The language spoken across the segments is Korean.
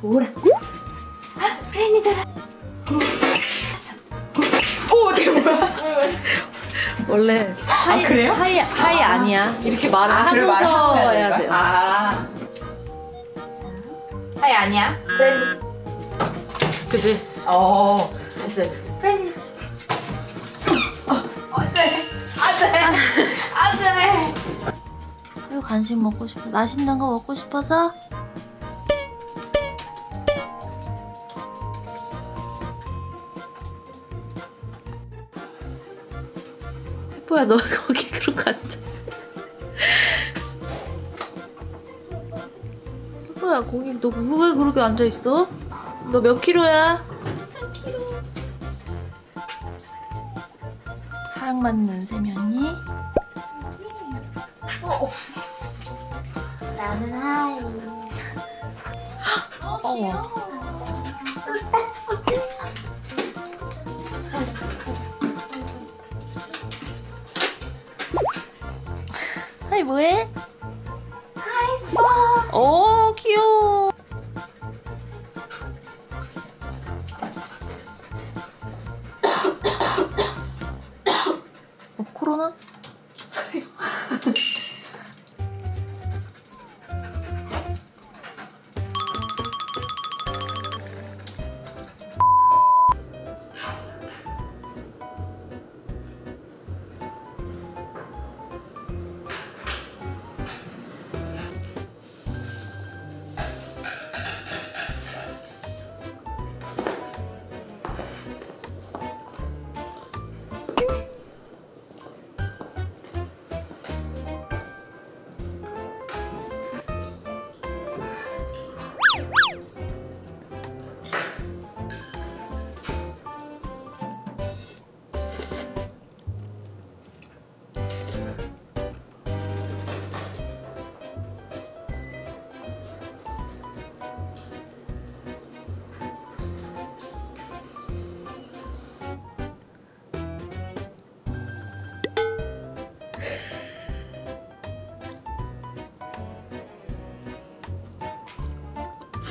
돌아. 아, 프렌이더라. 오, 이게 뭐야? 원래 하이, 아 그래요? 하이 아, 아니야. 이렇게 말을 하면서 해야 돼요. 아, 하이 아니야. 프렌. 그지? 어, 됐어. 프렌이. 안돼, 안돼, 안돼. 왜 간식 먹고 싶어? 맛있는 거 먹고 싶어서? 뭐야, 너 거기 그러고 앉아. 뭐야, 거기 너 왜 그렇게 앉아 있어? 너 몇 킬로야? 3kg. 사랑받는 세면이. 나는 하이. 어, 귀여워. 하이 뭐해? 하이 오 귀여워. 어, 코로나?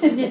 근데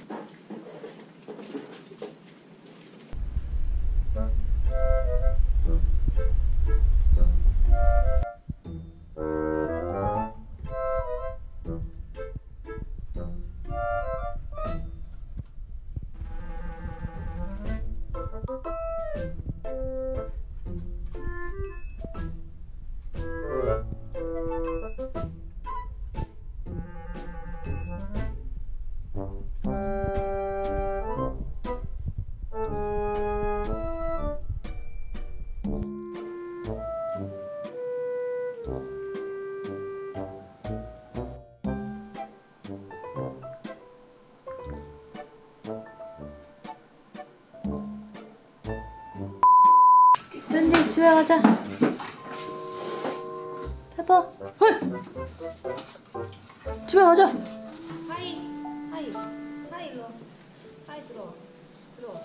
집에 가자. 페퍼. 헐. 집에 가자. 하이. 하이. 하이 일로. 하이 들어와. 들어와.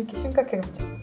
이렇게 심각해가지고.